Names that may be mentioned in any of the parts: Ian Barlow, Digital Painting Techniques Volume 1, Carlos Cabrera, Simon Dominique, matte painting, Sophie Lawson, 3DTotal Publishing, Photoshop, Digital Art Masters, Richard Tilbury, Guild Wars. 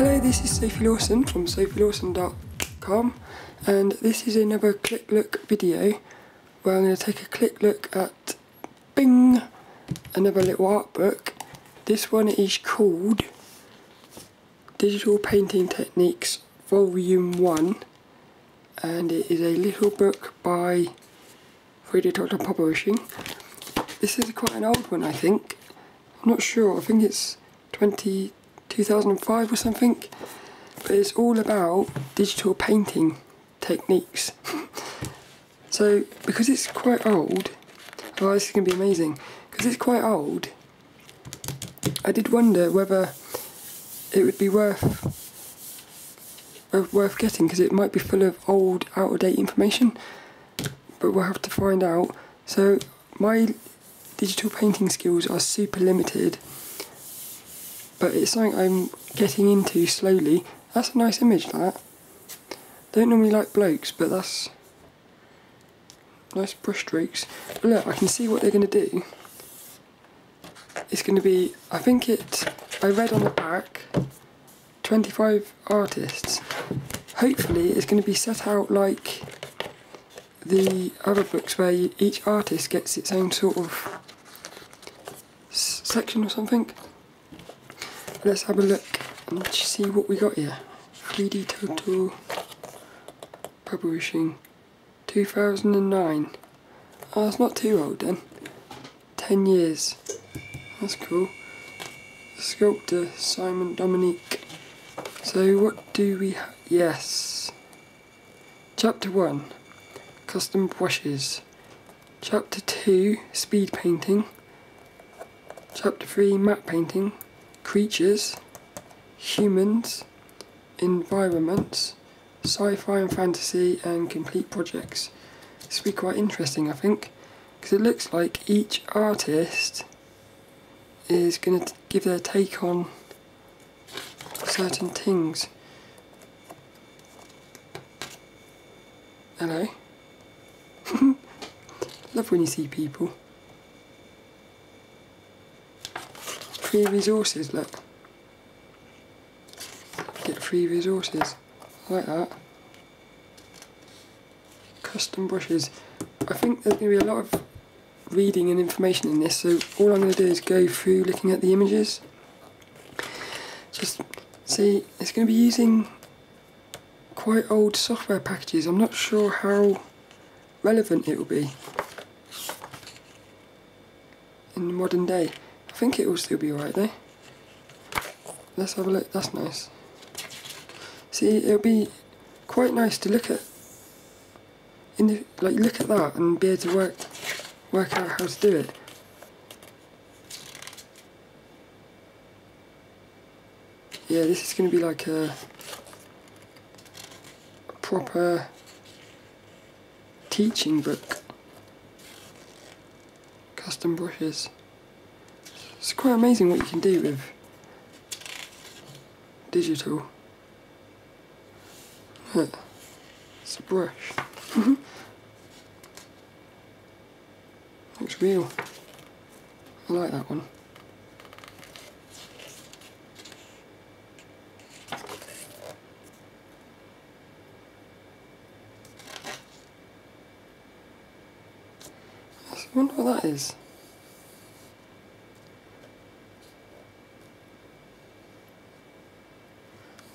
Hello, this is Sophie Lawson from sophielawson.com, and this is another click look video where I'm going to take a click look at, bing, another little art book. This one is called Digital Painting Techniques Volume 1, and it is a little book by 3DTotal Publishing. This is quite an old one, I think. I'm not sure, I think it's 2005 or something, but it's all about digital painting techniques. So because it's quite old, oh, this is going to be amazing, because it's quite old, I did wonder whether it would be worth getting, because it might be full of old, out-of-date information, but we'll have to find out. So my digital painting skills are super limited, but it's something I'm getting into slowly. That's a nice image, that. Don't normally like blokes, but that's nice brush strokes. But look, I can see what they're going to do. It's going to be, I think it, I read on the back, 25 artists. Hopefully it's going to be set out like the other books, where each artist gets its own sort of section or something. Let's have a look and see what we got here. 3DTotal Publishing, 2009. Oh, it's not too old then. 10 years. That's cool. Sculptor Simon Dominique. So what do we have? Yes. Chapter 1, Custom Brushes. Chapter 2, Speed Painting. Chapter 3, Matte Painting. Creatures, humans, environments, sci-fi and fantasy, and complete projects. This will be quite interesting, I think, because it looks like each artist is going to give their take on certain things. Hello? Love when you see people. Free resources, look. Get free resources. I like that. Custom brushes. I think there's going to be a lot of reading and information in this, so all I'm going to do is go through looking at the images. Just see, it's going to be using quite old software packages. I'm not sure how relevant it will be in the modern day. I think it will still be alright though. Let's have a look, that's nice. See, it'll be quite nice to look at, look at that and be able to work out how to do it. Yeah, this is going to be like a proper teaching book. Custom brushes. It's quite amazing what you can do with digital. Look, it's a brush. Looks real. I like that one. I wonder what that is.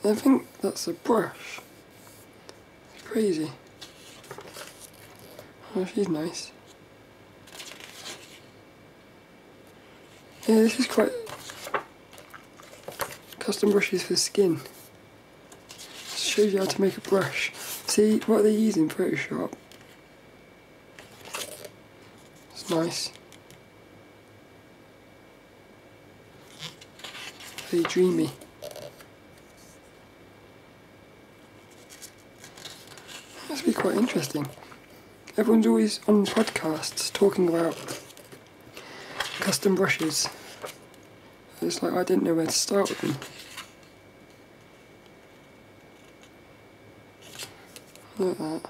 I think that's a brush. It's crazy. Oh, she's nice. Yeah, this is quite... Custom brushes for skin. Shows you how to make a brush. See, what they use in Photoshop. It's nice. Very dreamy. Be quite interesting. Everyone's always on podcasts talking about custom brushes. It's like I didn't know where to start with them. Look at that.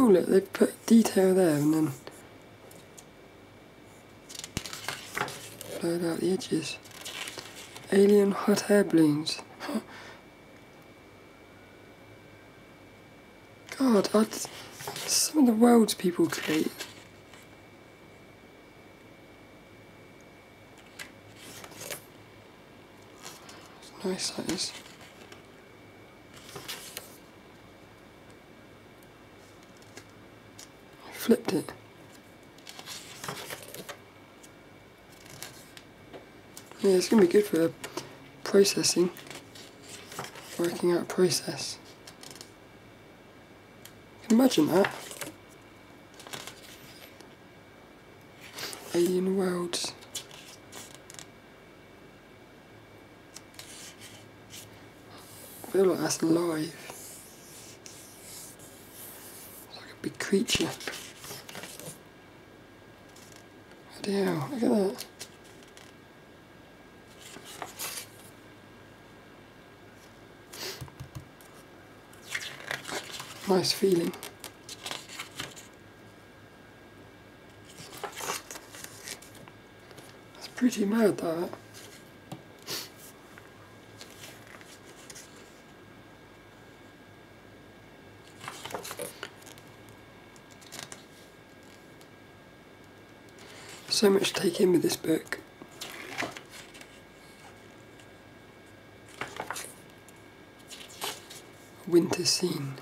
cool that they put detail there and then blurred out the edges. Alien hot air balloons. God, some of the worlds people create. It's nice, that is. I flipped it. Yeah, it's going to be good for processing, working out a process. Imagine that. Alien worlds. I feel like that's alive. It's like a big creature. Bloody hell, look at that. Nice feeling. That's pretty mad, that. So much to take in with this book. Winter scene.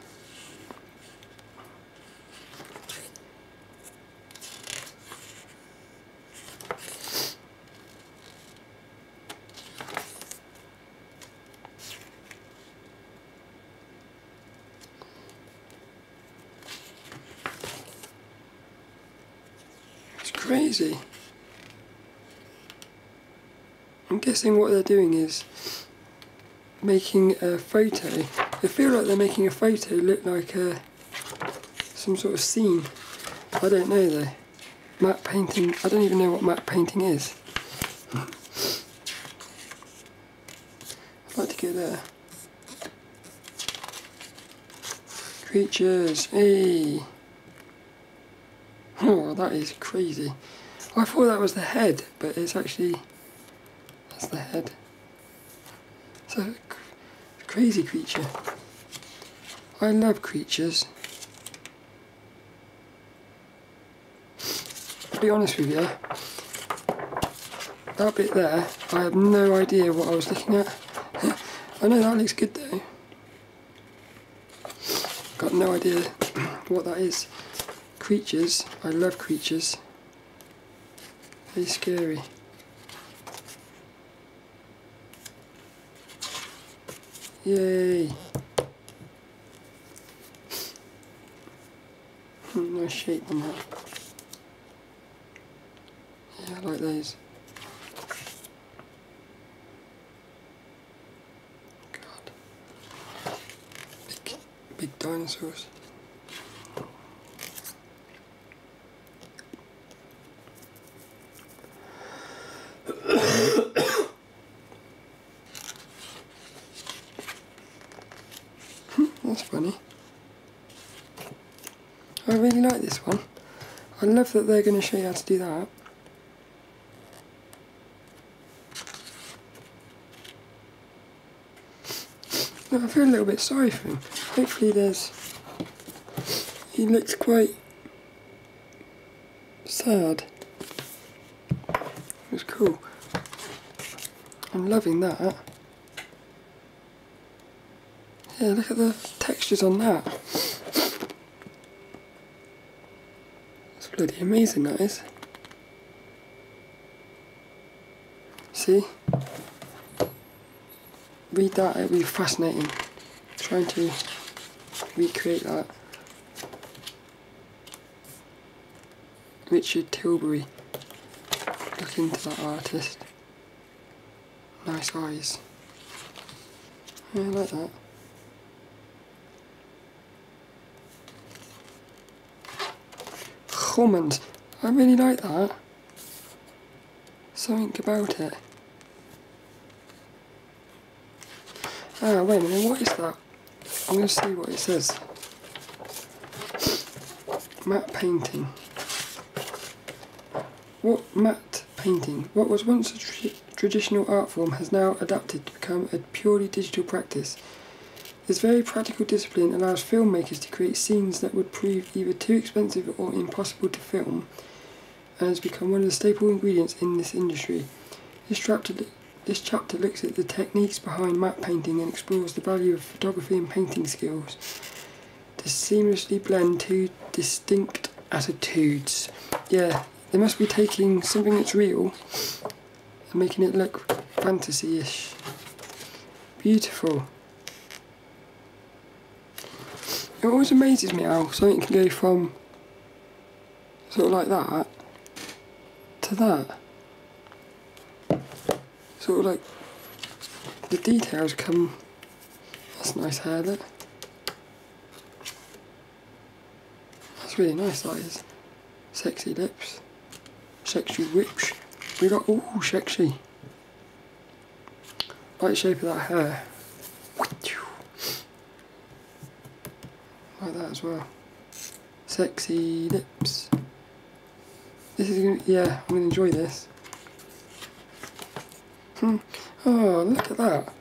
Crazy. I'm guessing what they're doing is making a photo. They feel like they're making a photo look like some sort of scene. I don't know though. Matte painting, I don't even know what matte painting is. I'd like to get there. Creatures, hey! Oh, that is crazy. I thought that was the head, but it's actually... that's the head. It's a crazy creature. I love creatures. To be honest with you, that bit there, I have no idea what I was looking at. I know that looks good though. Got no idea what that is. Creatures, I love creatures. They're scary. Yay! Nice shape on that. Yeah, I like those. God. Big dinosaurs. Funny. I really like this one. I love that they're going to show you how to do that. No, I feel a little bit sorry for him. Hopefully there's... he looks quite sad. It was cool. I'm loving that. Yeah, look at the textures on that. It's bloody amazing, that is. See? Read that, it would be fascinating. Trying to recreate that. Richard Tilbury. Look into that artist. Nice eyes. Yeah, I like that. Almonds. I really like that. Something about it. Ah, wait a minute, what is that? I'm going to see what it says. Matte painting, what was once a traditional art form, has now adapted to become a purely digital practice. This very practical discipline allows filmmakers to create scenes that would prove either too expensive or impossible to film, and has become one of the staple ingredients in this industry. This chapter looks at the techniques behind matte painting and explores the value of photography and painting skills to seamlessly blend two distinct attitudes. Yeah, they must be taking something that's real and making it look fantasy-ish. Beautiful. It always amazes me how something can go from sort of like that to that. Sort of like the details come. That's nice hair, look. That's really nice, that is. Sexy lips. Sexy whips. We got, ooh, sexy. Like the shape of that hair. Like that as well. Sexy lips. This is gonna, yeah, I'm gonna enjoy this. Oh, look at that. It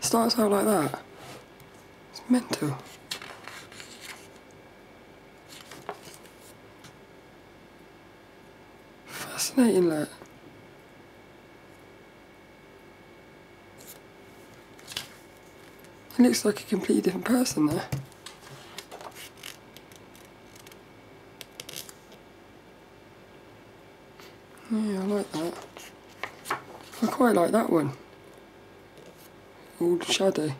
starts out like that. It's mental. Fascinating, look. It looks like a completely different person there. Yeah, I like that. I quite like that one. All shadow.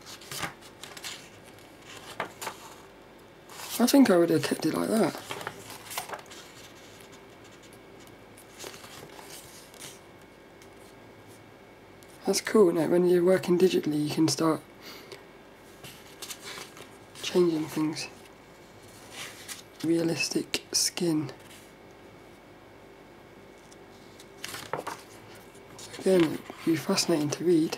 I think I would have kept it like that. That's cool, isn't it? When you're working digitally, you can start changing things. Realistic skin. Again, it would be fascinating to read.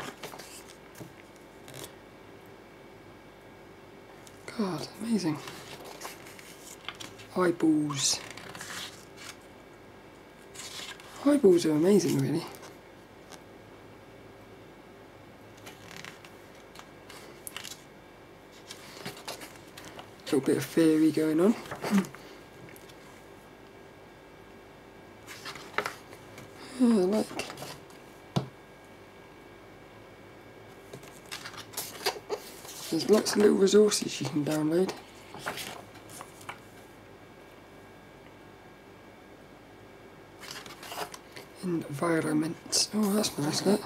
God, amazing. Eyeballs. Eyeballs are amazing, really. Little bit of theory going on. Yeah, I like. There's lots of little resources you can download. Environments. Oh, that's nice, that.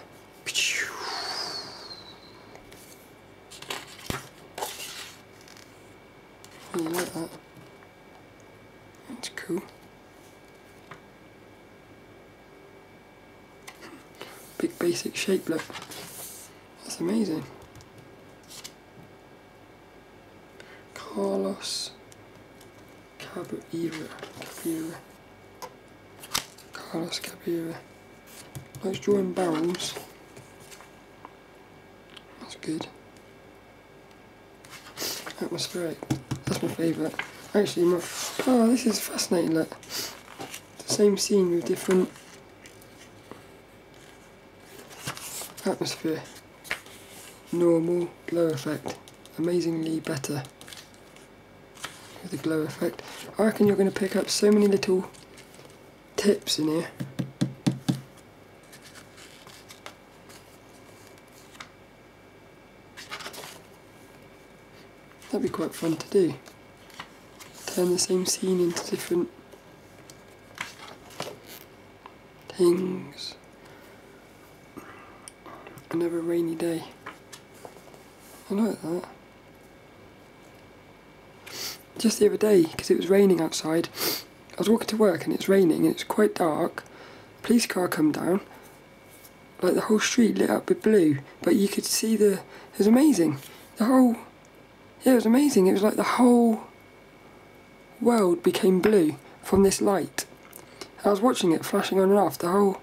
I like that. That's cool. Big basic shape, look. That's amazing. Carlos Cabrera. Carlos Cabrera. Let's draw in barrels. That's good. Atmospheric. That's my favourite. Actually, my. Oh, this is fascinating, look. It's the same scene with different atmosphere. Normal glow effect. Amazingly better. The glow effect. I reckon you're going to pick up so many little tips in here. That'd be quite fun to do. Turn the same scene into different things. Another rainy day. I like that. Just the other day, because it was raining outside, I was walking to work and it's raining and it's quite dark. Police car come down, like the whole street lit up with blue, but you could see the. It was amazing. The whole. Yeah, it was amazing. It was like the whole world became blue from this light. I was watching it flashing on and off. The whole.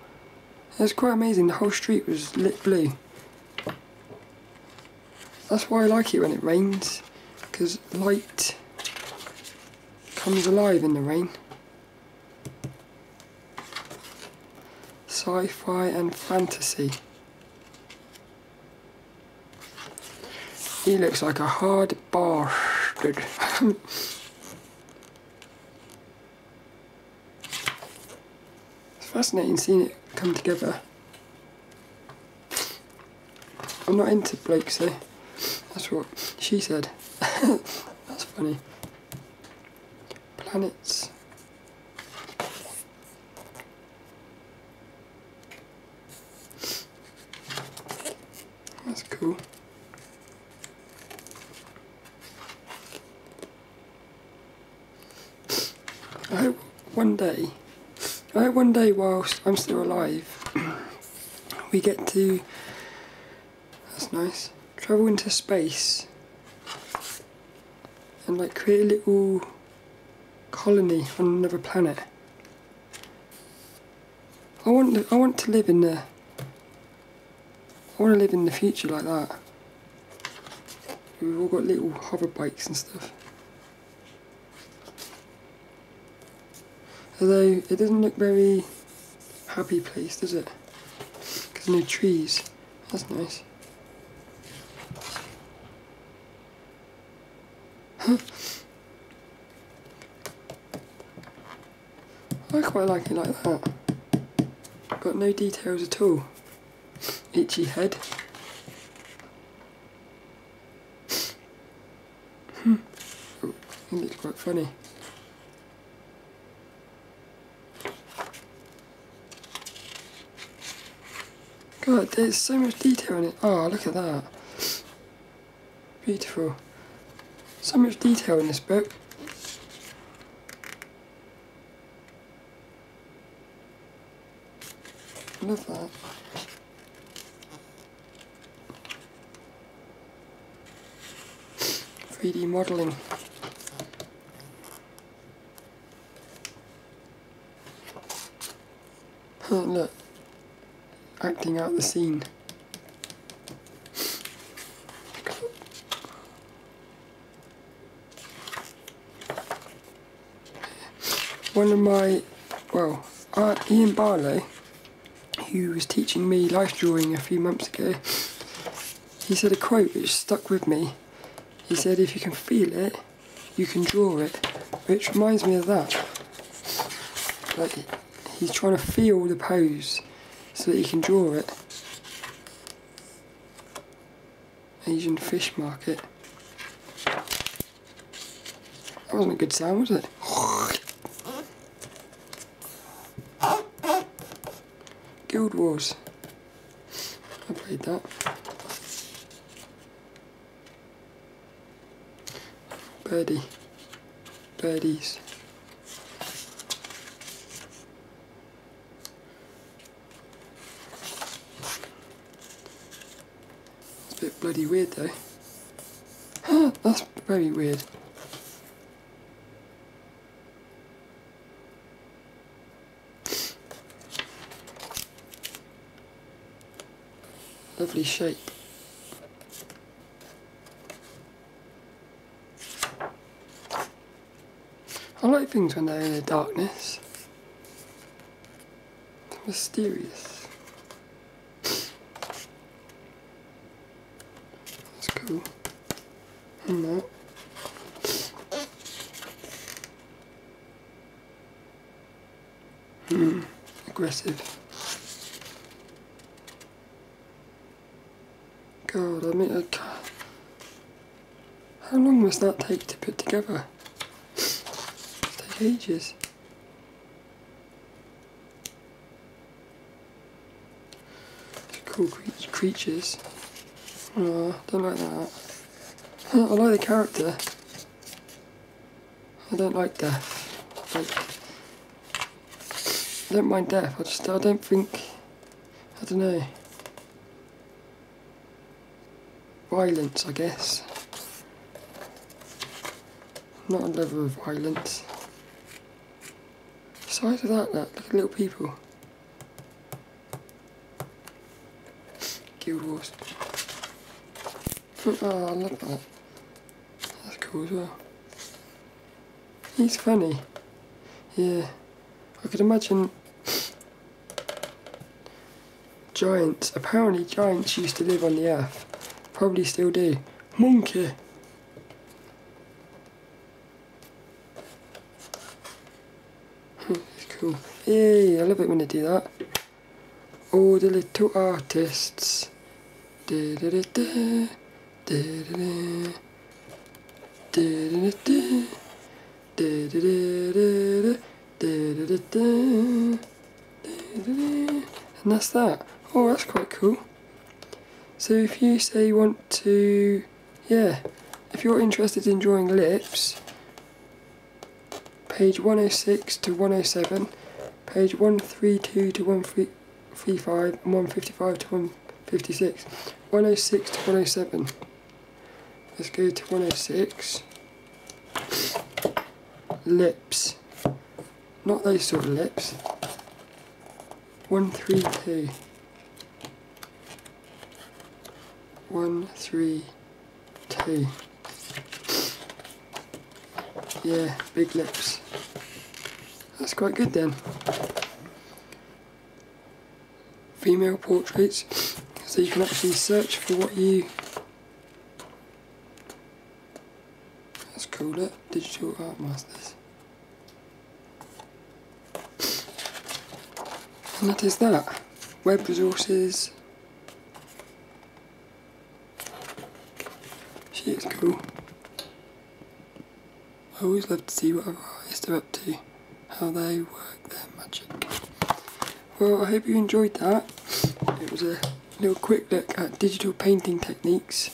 It was quite amazing. The whole street was lit blue. That's why I like it when it rains, because light comes alive in the rain. Sci-fi and fantasy. He looks like a hard bastard. It's fascinating seeing it come together. I'm not into Blake, so that's what she said. That's funny. Planets. That's cool. I hope one day whilst I'm still alive, we get to, that's nice, travel into space and like create a little colony on another planet. I want to live in the future like that. We've all got little hover bikes and stuff. Although it doesn't look very happy place, does it? Because no trees. That's nice. I quite like it like that. Got no details at all. Itchy head. Oh, it looks quite funny. God, there's so much detail in it. Oh, look at that. Beautiful. So much detail in this book. I love that. D modelling. Look, acting out the scene. One of my, well, Ian Barlow, who was teaching me life drawing a few months ago, he said a quote which stuck with me. He said, if you can feel it, you can draw it, which reminds me of that. Like, he's trying to feel the pose so that he can draw it. Asian fish market. That wasn't a good sound, was it? Guild Wars. I played that. Birdies. It's a bit bloody weird though. That's very weird. Lovely shape. I like things when they're in the darkness. They're mysterious. That's cool. And that. Aggressive. God, I mean, I can't. How long must that take to put together? Ages. Cool creatures. Oh, don't like that. I like the character. I don't like death. Like, I don't mind death. I don't think. I don't know. Violence, I guess. I'm not a lover of violence. Size of that, look at little people. Guild Wars. Oh, I love that. That's cool as well. He's funny. Yeah. I could imagine giants. Apparently giants used to live on the earth. Probably still do. Monkey! It's cool. Yay! I love it when they do that. All the little artists. Da da da da. Da da da. Da da da. Da da da da. And that's that. Oh, that's quite cool. So if you say you want to, yeah, if you're interested in drawing lips, page 106 to 107, page 132 to 135, 155 to 156, 106 to 107. Let's go to 106. Lips. Not those sort of lips. 132. 132. Yeah, big lips. That's quite good then. Female portraits. So you can actually search for what you. Let's call it Digital Art Masters. And that is that. Web resources. She is cool. I always love to see what other artists are up to, how they work their magic. Well, I hope you enjoyed that. It was a little quick look at digital painting techniques.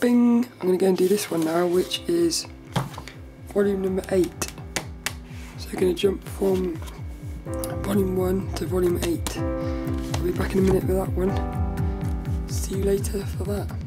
Bing! I'm going to go and do this one now, which is volume number 8. So we're going to jump from Volume 1 to Volume 8. I'll be back in a minute with that one. See you later for that.